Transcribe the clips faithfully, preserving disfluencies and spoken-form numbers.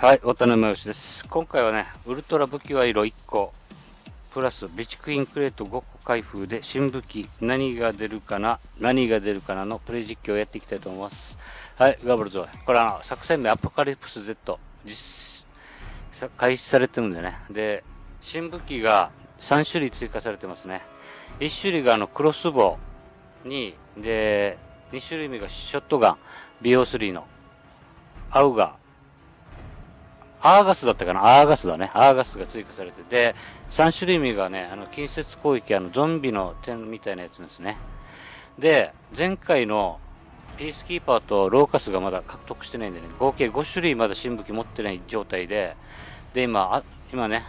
はい、渡辺真由です。今回はね、ウルトラ武器は色いっこプラス備蓄インクレートごこ開封で新武器何が出るかな何が出るかなのプレイ実況をやっていきたいと思います。はい、頑張るぞ。これあの作戦名アポカリプス ゼット 実開始されてるんでね。で、新武器がさん種類追加されてますね。いち種類があのクロスボウに、でに種類目がショットガン ビーオースリー のアウガアーガスだったかな、アーガスだね。アーガスが追加されて、で、さん種類目がね、あの、近接攻撃、あの、ゾンビの点みたいなやつですね。で、前回のピースキーパーとローカスがまだ獲得してないんでね、合計ご種類まだ新武器持ってない状態で、で、今、あ、今ね、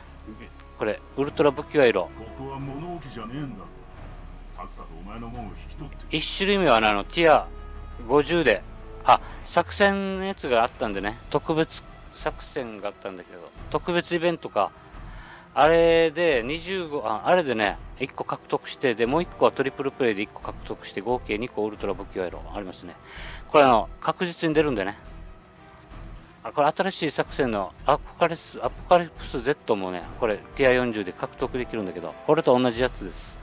これ、ウルトラ武器は色。いち種類目はね、あの、ティアごじゅうで、あ、作戦のやつがあったんでね、特別作戦があったんだけど、特別イベントか。あれでにじゅうご、あ、あれでね、いっこ獲得して、で、もういっこはトリプルプレイでいっこ獲得して、合計にこウルトラ武器ワイロありますね。これあの、確実に出るんでね。あ、これ新しい作戦のアポカリプス、アポカリプス ゼット もね、これティアよんじゅうで獲得できるんだけど、これと同じやつです。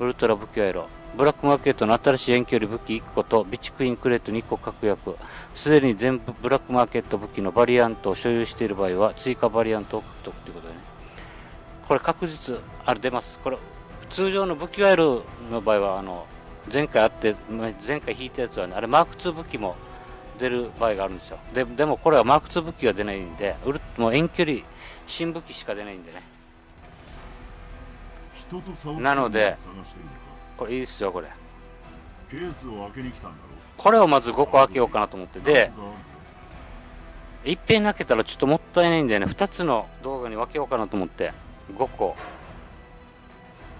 ウルトラ武器ワイロ。ブラックマーケットの新しい遠距離武器いっこと、備蓄インクレートにこ確約。すでに全部ブラックマーケット武器のバリアントを所有している場合は追加バリアントを獲得ということでね。これ確実、あれ出ます。これ通常の武器ワイルの場合はあの前回あって、前回引いたやつはね、あれマークツー武器も出る場合があるんですよ。で、でもこれはマークツー武器が出ないんで、もう遠距離新武器しか出ないんでね。なので、これいいですよ、これ。これをまずごこ開けようかなと思って。で、いっぺん開けたらちょっともったいないんだよね。ふたつの動画に分けようかなと思って。ごこ。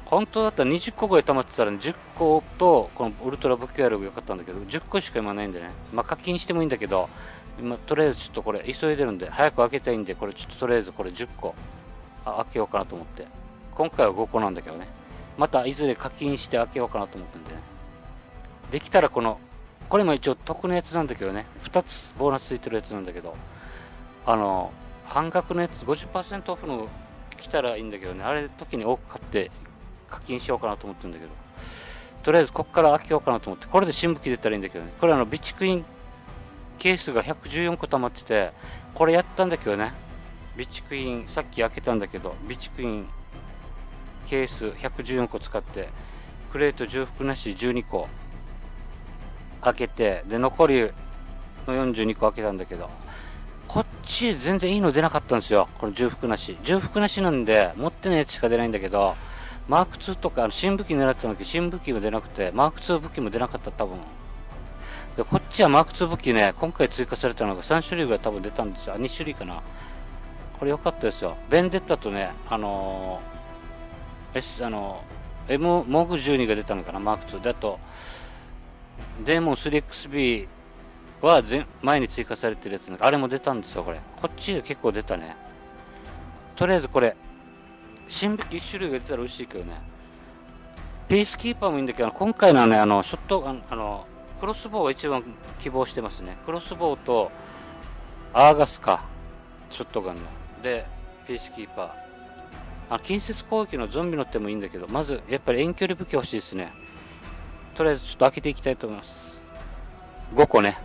本当だったらにじゅっこぐらい溜まってたら、ね、じゅっこと、このウルトラ武器ワイロが良かったんだけど、じゅっこしか今ないんでね。まあ課金してもいいんだけど、今とりあえずちょっとこれ急いでるんで、早く開けたいんで、これちょっととりあえずこれじゅっこ開けようかなと思って。今回はごこなんだけどね。またいずれ課金して開けようかなと思ってんでね。できたらこの、これも一応得のやつなんだけどね。ふたつボーナスついてるやつなんだけど、あの、半額のやつ、ごじゅっパーセント オフの来たらいいんだけどね。あれ時に多く買って課金しようかなと思ってるんだけど。とりあえずこっから開けようかなと思って、これで新武器出たらいいんだけどね。これあの、備蓄インケースがひゃくじゅうよんこ溜まってて、これやったんだけどね。備蓄イン、さっき開けたんだけど、備蓄イン、ケースひゃくじゅうよんこ使って、クレート重複なしじゅうにこ開けて、で、残りのよんじゅうにこ開けたんだけど、こっち全然いいの出なかったんですよ。この重複なし。重複なしなんで、持ってないやつしか出ないんだけど、マークツーとか、新武器狙ってたんだけど、新武器も出なくて、マークツー武器も出なかった、多分。で、こっちはマークツー武器ね、今回追加されたのがさん種類ぐらい多分出たんですよ。あ、に種類かな。これ良かったですよ。ベンデッタとね、あのー、S、あの、エムモグじゅうに が出たのかな、マークツー。で、あと、デーモン スリーエックスビー は前に追加されてるやつ、あれも出たんですよ、これ。こっちで結構出たね。とりあえずこれ、新武器いち種類が出たら嬉しいけどね。ピースキーパーもいいんだけど、今回のはね、あの、ショット、あの、あのクロスボウが一番希望してますね。クロスボウと、アーガスか、ショットガンの。で、ピースキーパー。あ、近接攻撃のゾンビの手もいいんだけど、まずやっぱり遠距離武器欲しいですね。とりあえずちょっと開けていきたいと思います。ごこね、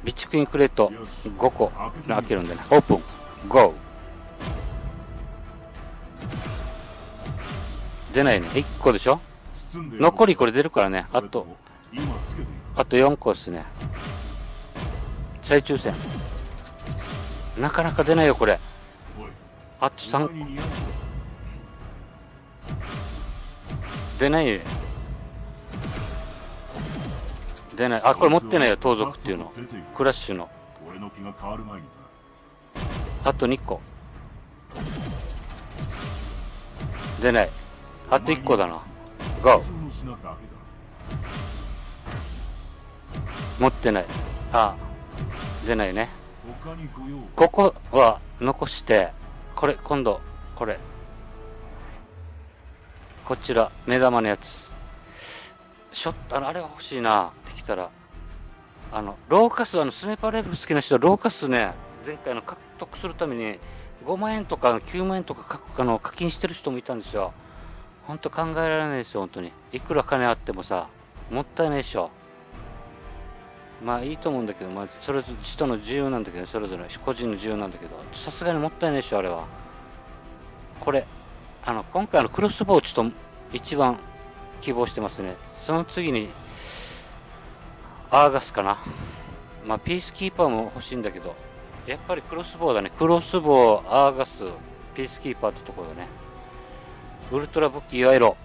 備蓄インクレートごこ開けるんでね。オープンゴー。出ないね。いっこでしょ。残りこれ出るからね。あとあとよんこですね。再抽選なかなか出ないよ。これあとさんこ出ない。出ない。あ、これ持ってないよ、盗賊っていうの。クラッシュのあとにこ出ない。あといっこだな。ゴー。持ってない。あ、出ないね。ここは残して、これ、今度、これ。こちら、目玉のやつ。ショット、あの、あれが欲しいな。できたら。あの老化数、あのスネーパーライフル好きな人は老化数ね、前回の獲得するためにごまんえんとかきゅうまんえんとかあの課金してる人もいたんですよ。ほんと考えられないですよ、本当に。いくら金あってもさ、もったいないでしょ。まあいいと思うんだけど、まあ、それぞれ人の自由なんだけど、それぞれ個人の自由なんだけど、さすがにもったいないでしょ、あれは。これ、あの今回のクロスボウちょっと一番希望してますね。その次に、アーガスかな。まあピースキーパーも欲しいんだけど、やっぱりクロスボウだね。クロスボウ、アーガス、ピースキーパーってところだね。ウルトラ武器、ワイロ。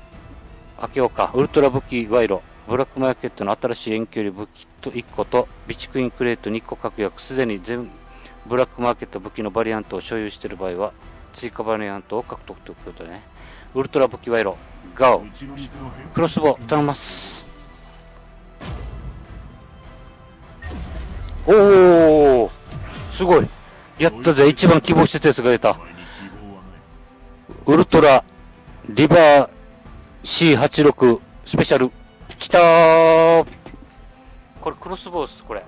開けようか。ウルトラ武器、ワイロ。ブラックマーケットの新しい遠距離武器といっこと、備蓄インクレートにこ確約。すでに全ブラックマーケット武器のバリアントを所有している場合は、追加バリアントを獲得ということでね。ウルトラ武器、ワイロ。ガオ。クロスボウ、頼みます。おー、すごい。やったぜ。一番希望してたやつが出た。ウルトラ。リバー シーはちじゅうろく スペシャル。きたー。これクロスボウス、これ。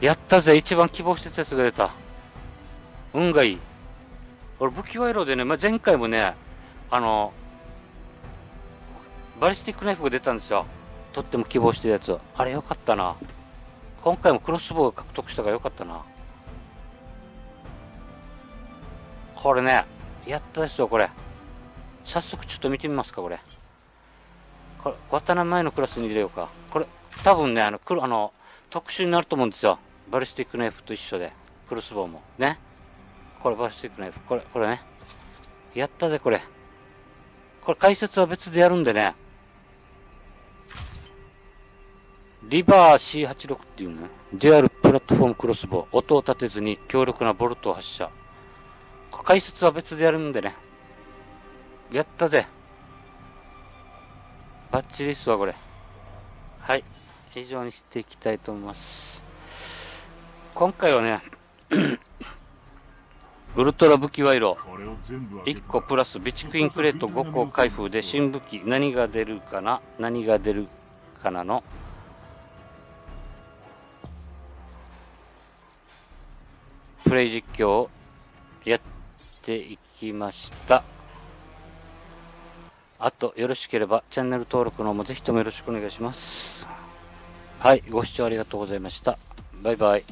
やったぜ。一番希望してたやつが出た。運がいい。俺、武器ワイロでね、まあ、前回もね、あの、バリスティックナイフが出たんですよ。とっても希望してるやつ。あれよかったな。今回もクロスボウを獲得したからよかったな。これね、やったですよ、これ。早速ちょっと見てみますか、これ。これ、渡名前のクラスに入れようか。これ、多分ね、あの、黒、あの、特殊になると思うんですよ。バリスティックナイフと一緒で。クロスボウも。ね。これ、バリスティックナイフ。これ、これね。やったぜ、これ。これ、解説は別でやるんでね。リバー シーはちじゅうろく っていうね。デュアルプラットフォームクロスボウ。音を立てずに強力なボルトを発射。解説は別でやるんでね。やったぜ。バッチリっすわ、これ。はい。以上にしていきたいと思います。今回はね、ウルトラ武器賄賂いっこプラス備蓄インクレートごこ開封で新武器何が出るかな何が出るかなのプレイ実況をやっていきました。あと、よろしければ、チャンネル登録の方もぜひともよろしくお願いします。はい、ご視聴ありがとうございました。バイバイ。